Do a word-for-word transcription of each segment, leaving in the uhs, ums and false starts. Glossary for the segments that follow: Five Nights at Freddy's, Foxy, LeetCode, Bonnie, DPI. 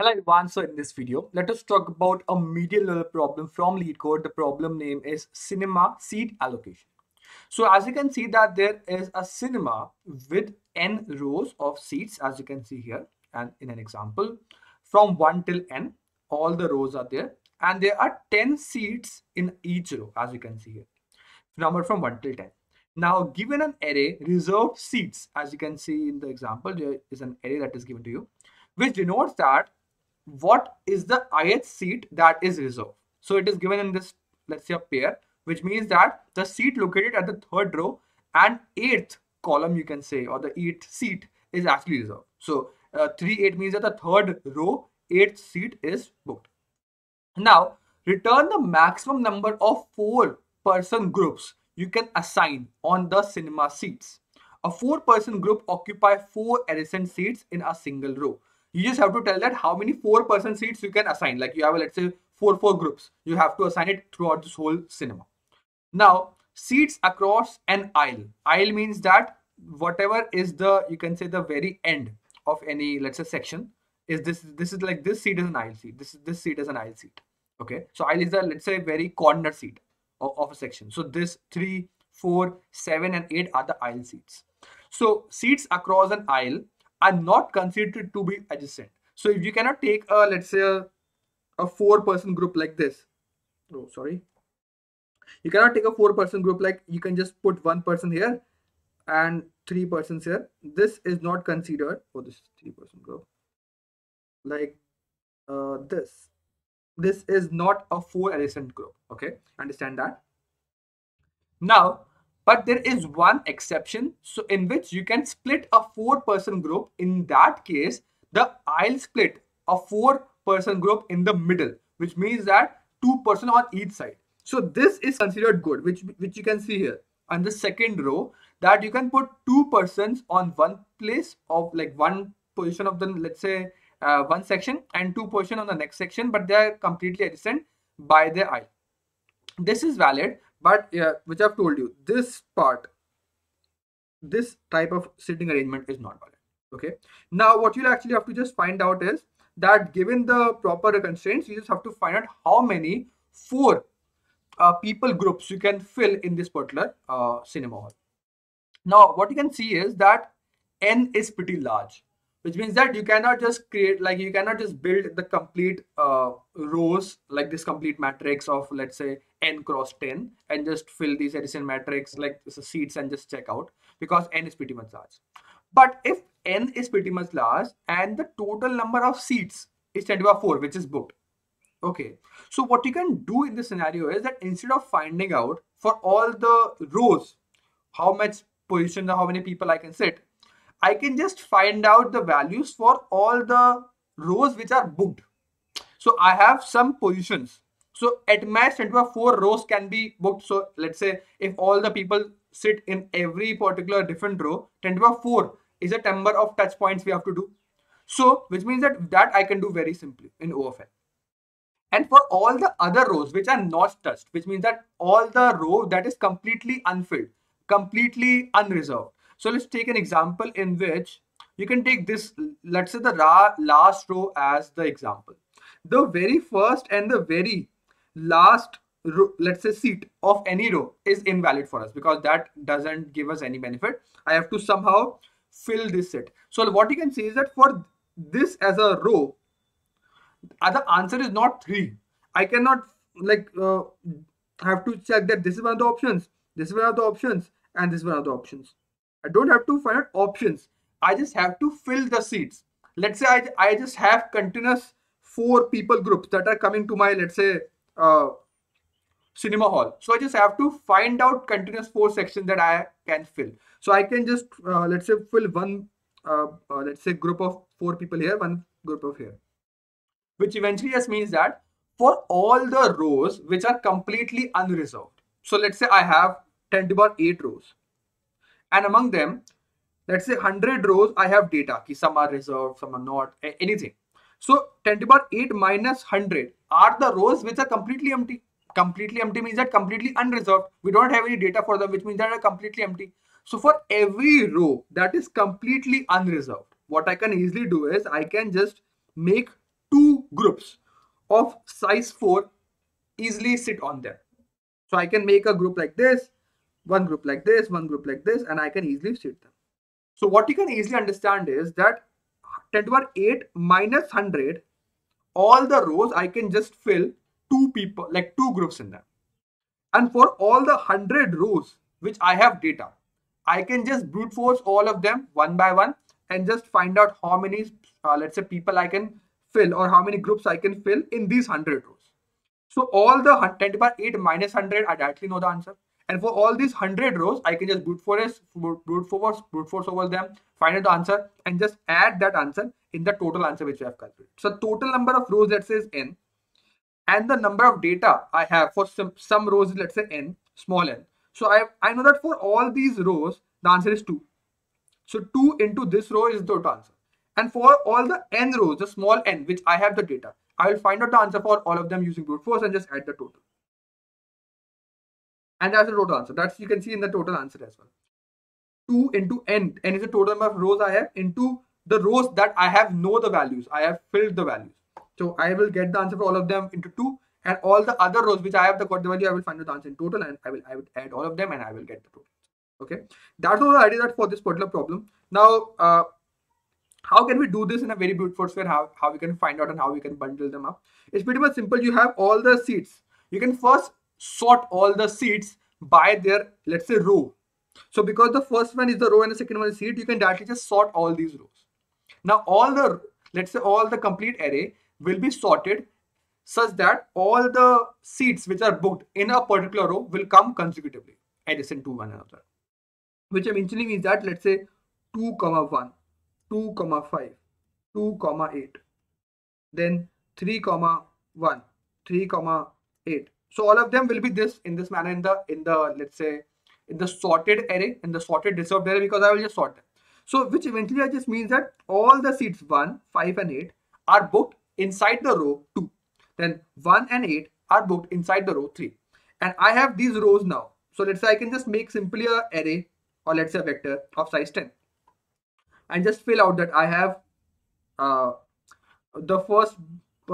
Hello everyone, so in this video, let us talk about a median level problem from LeetCode. The problem name is cinema seat allocation. So as you can see that there is a cinema with n rows of seats, as you can see here, and in an example from one till n, all the rows are there and there are ten seats in each row, as you can see here, number from one till ten. Now given an array reserved seats, as you can see in the example, there is an array that is given to you, which denotes that what is the ith seat that is reserved. So it is given in this, let's say, a pair, which means that the seat located at the third row and eighth column, you can say, or the eighth seat is actually reserved. So uh, three eight means that the third row eighth seat is booked. Now return the maximum number of four person groups you can assign on the cinema seats. A four person group occupy four adjacent seats in a single row. You just have to tell that how many four person seats you can assign. Like you have, let's say, four four groups. You have to assign it throughout this whole cinema. Now seats across an aisle. Aisle means that whatever is the, you can say, the very end of any, let's say, section is this. This is like this seat is an aisle seat. This is this seat is an aisle seat. Okay. So aisle is the, let's say, very corner seat of, of a section. So this three, four, seven, and eight are the aisle seats. So seats across an aisle are not considered to be adjacent. So if you cannot take a, let's say, a, a four person group like this, oh sorry, you cannot take a four person group like, you can just put one person here and three persons here. This is not considered, oh this is three person group, like uh, this. This is not a four adjacent group, okay, understand that. Now, but there is one exception, so in which you can split a four person group. In that case, the aisle split a four person group in the middle, which means that two person on each side. So this is considered good, which, which you can see here on the second row, that you can put two persons on one place of like one position of the, let's say, uh, one section and two person on the next section, but they are completely adjacent by their aisle. This is valid. But yeah, which I've told you, this part, this type of seating arrangement is not valid. Okay. Now, what you'll actually have to just find out is that given the proper constraints, you just have to find out how many four uh, people groups you can fill in this particular uh, cinema hall. Now, what you can see is that n is pretty large, which means that you cannot just create, like you cannot just build the complete uh, rows, like this complete matrix of, let's say, n cross ten and just fill these adjacent matrix like so seats and just check out, because n is pretty much large. But if n is pretty much large and the total number of seats is ten to the power four, which is booked. Okay, so what you can do in this scenario is that instead of finding out for all the rows how much position or how many people I can sit, I can just find out the values for all the rows which are booked. So I have some positions. So at max ten to the power four rows can be booked. So let's say if all the people sit in every particular different row, ten to the power four is a number of touch points we have to do. So which means that that I can do very simply in O of n. And for all the other rows which are not touched, which means that all the row that is completely unfilled, completely unreserved. So let's take an example in which you can take this, let's say, the last row as the example. The very first and the very last row, let's say, seat of any row is invalid for us because that doesn't give us any benefit. I have to somehow fill this set. So what you can see is that for this as a row, the answer is not three. I cannot like uh, have to check that this is one of the options, this is one of the options, and this is one of the options. I don't have to find out options. I just have to fill the seats. Let's say I, I just have continuous four people groups that are coming to my, let's say, uh, cinema hall. So I just have to find out continuous four sections that I can fill. So I can just, uh, let's say, fill one, uh, uh, let's say, group of four people here, one group of here. Which eventually just means that for all the rows which are completely unreserved. So let's say I have ten to the power eight rows. And among them, let's say one hundred rows, I have data. Ki some are reserved, some are not, anything. So ten to the power eight minus one hundred are the rows which are completely empty. Completely empty means that completely unreserved. We don't have any data for them, which means that are completely empty. So for every row that is completely unreserved, what I can easily do is I can just make two groups of size four easily sit on them. So I can make a group like this, one group like this, one group like this, and I can easily sit them. So what you can easily understand is that ten to the power eight minus one hundred, all the rows I can just fill two people, like two groups in them. And for all the one hundred rows which I have data, I can just brute force all of them one by one and just find out how many, uh, let's say, people I can fill or how many groups I can fill in these one hundred rows. So all the ten to the power eight minus one hundred, I directly know the answer. And for all these one hundred rows, I can just brute force, brute force, brute force over them, find out the answer, and just add that answer in the total answer which I have calculated. So total number of rows, let's say, is n, and the number of data I have for some, some rows, let's say n, small n. So I, I know that for all these rows, the answer is two. So two into this row is the total answer. And for all the n rows, the small n, which I have the data, I will find out the answer for all of them using brute force and just add the total. And that's the total answer. That's, you can see in the total answer as well. two into n. n is the total number of rows I have into the rows that I have know the values. I have filled the values. So I will get the answer for all of them into two. And all the other rows which I have the got the value, I will find out the answer in total. And I will, I will add all of them and I will get the total. Okay. That's all the idea that for this particular problem. Now, uh, how can we do this in a very brute force way? How, how we can find out and how we can bundle them up? It's pretty much simple. You have all the seats. You can first sort all the seats by their, let's say, row. So because the first one is the row and the second one is seat, you can directly just sort all these rows. Now all the, let's say, all the complete array will be sorted such that all the seats which are booked in a particular row will come consecutively adjacent to one another, which eventually means that, let's say, two comma one, two comma five, two comma eight, then three comma one, three comma eight. So all of them will be this in this manner in the in the let's say in the sorted array, in the sorted desorted array, because I will just sort them. So which eventually I just means that all the seats one, five and eight are booked inside the row two. Then one and eight are booked inside the row three. And I have these rows now. So let's say I can just make simply an array, or let's say a vector of size ten. And just fill out that I have uh, the first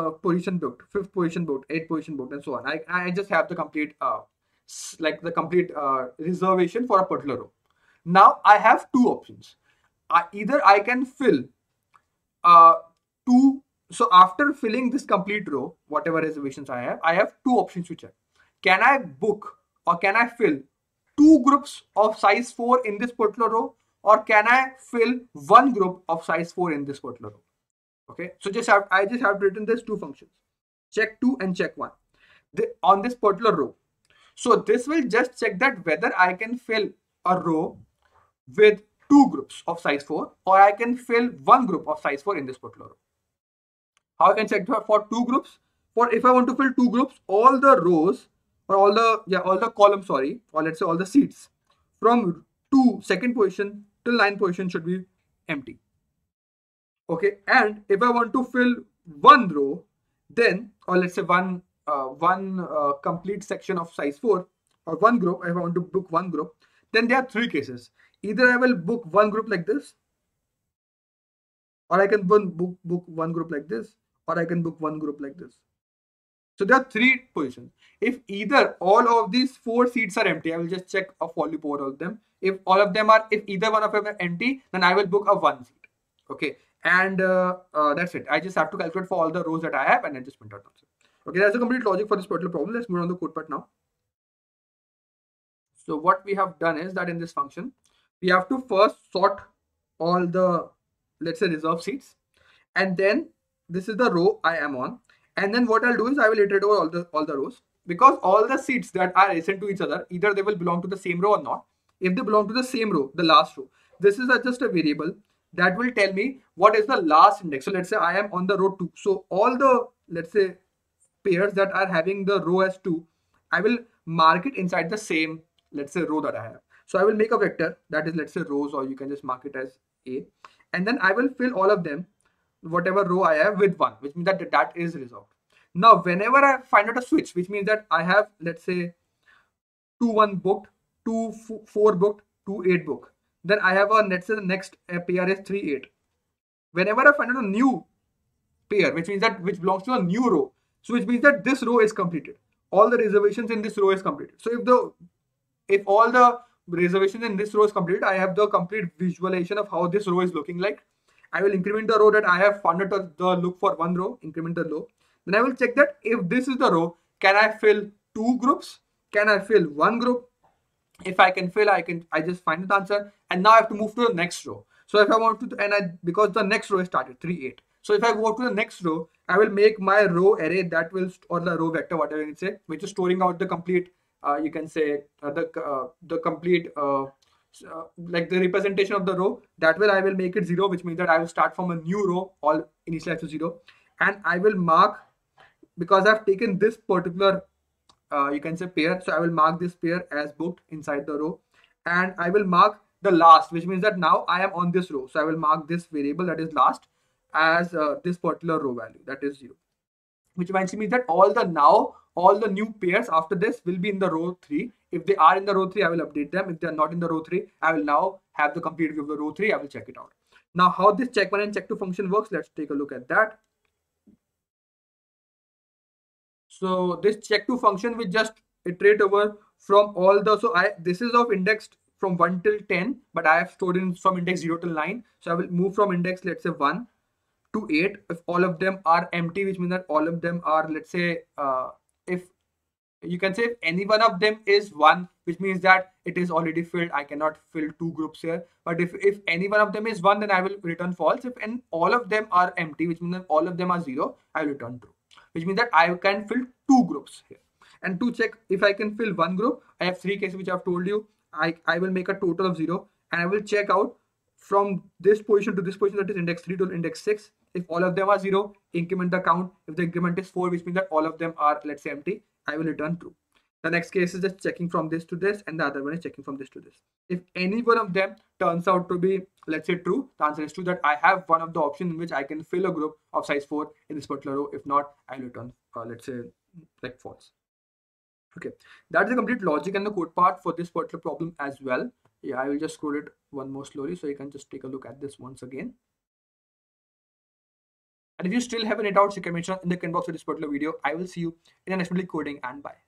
Uh, position booked, fifth position booked, eighth position booked, and so on. I, I just have the complete uh, like the complete uh, reservation for a particular row. Now I have two options. I, either I can fill uh, two. So after filling this complete row, whatever reservations I have, I have two options to check. Can I book or can I fill two groups of size four in this particular row, or can I fill one group of size four in this particular row? Okay, so just have, I just have written these two functions, check two and check one, the, on this particular row. So this will just check that whether I can fill a row with two groups of size four, or I can fill one group of size four in this particular row. How I can check for two groups? For if I want to fill two groups, all the rows or all the yeah all the columns, sorry, or let's say all the seats from two second position till nine position should be empty. Okay, and if I want to fill one row, then, or let's say one uh, one uh, complete section of size four, or one group, if I want to book one group, then there are three cases. Either I will book one group like this, or I can book, book, book one group like this, or I can book one group like this. So there are three positions. If either all of these four seats are empty, I will just check a for loop over all of them. If all of them are, if either one of them are empty, then I will book a one seat. Okay. And uh, uh, that's it. I just have to calculate for all the rows that I have and then just print out the answer. Okay, that's the complete logic for this particular problem. Let's move on to the code part now. So what we have done is that in this function, we have to first sort all the, let's say, reserved seats. And then this is the row I am on. And then what I'll do is I will iterate over all the, all the rows, because all the seats that are adjacent to each other, either they will belong to the same row or not. If they belong to the same row, the last row, this is a, just a variable that will tell me what is the last index. So let's say I am on the row two. So all the, let's say, pairs that are having the row as two, I will mark it inside the same, let's say, row that I have. So I will make a vector that is, let's say, rows, or you can just mark it as A. And then I will fill all of them, whatever row I have, with one, which means that that is resolved. Now, whenever I find out a switch, which means that I have, let's say, two, one booked, two, four booked, two, eight booked, then I have a, let's say, the next pair is three, eight. Whenever I find out a new pair, which means that which belongs to a new row. So which means that this row is completed. All the reservations in this row is completed. So if the if all the reservations in this row is completed, I have the complete visualization of how this row is looking like. I will increment the row that I have found the look for one row, increment the row. Then I will check that if this is the row, can I fill two groups? Can I fill one group? If I can fill, I can, I just find the answer. And now I have to move to the next row. So if I want to, and I, because the next row is started, three, eight. So if I go to the next row, I will make my row array that will, or the row vector, whatever you say, which is storing out the complete, uh, you can say uh, the, uh, the complete, uh, uh, like the representation of the row. That will, I will make it zero, which means that I will start from a new row, all initialized to zero. And I will mark, because I've taken this particular, uh, you can say pair. So I will mark this pair as booked inside the row, and I will mark the last, which means that now I am on this row. So I will mark this variable that is last as uh, this particular row value, that is zero, which eventually means that all the now all the new pairs after this will be in the row three. If they are in the row three, I will update them. If they are not in the row three, I will now have the complete view of the row three. I will check it out. Now how this check one and check two function works, let's take a look at that. So this check two function will just iterate over from all the, so I, this is of indexed from one till ten, but I have stored in from index zero till nine. So I will move from index, let's say one to eight. If all of them are empty, which means that all of them are, let's say, uh, if you can say if any one of them is one, which means that it is already filled. I cannot fill two groups here. But if, if any one of them is one, then I will return false. If and all of them are empty, which means that all of them are zero, I will return true, which means that I can fill two groups here. And to check if I can fill one group, I have three cases which I've told you. I, I will make a total of zero, and I will check out from this position to this position, that is index three to index six. If all of them are zero, increment the count. If the increment is four, which means that all of them are, let's say, empty, I will return true. The next case is just checking from this to this, and the other one is checking from this to this. If any one of them turns out to be, let's say, true, the answer is true, that I have one of the options in which I can fill a group of size four in this particular row. If not, I will return, uh, let's say, like false. Okay, that is the complete logic and the code part for this particular problem as well. Yeah, I will just scroll it one more slowly so you can just take a look at this once again. And if you still have any doubts, you can mention in the comment box for this particular video. I will see you in the next video, coding, and bye.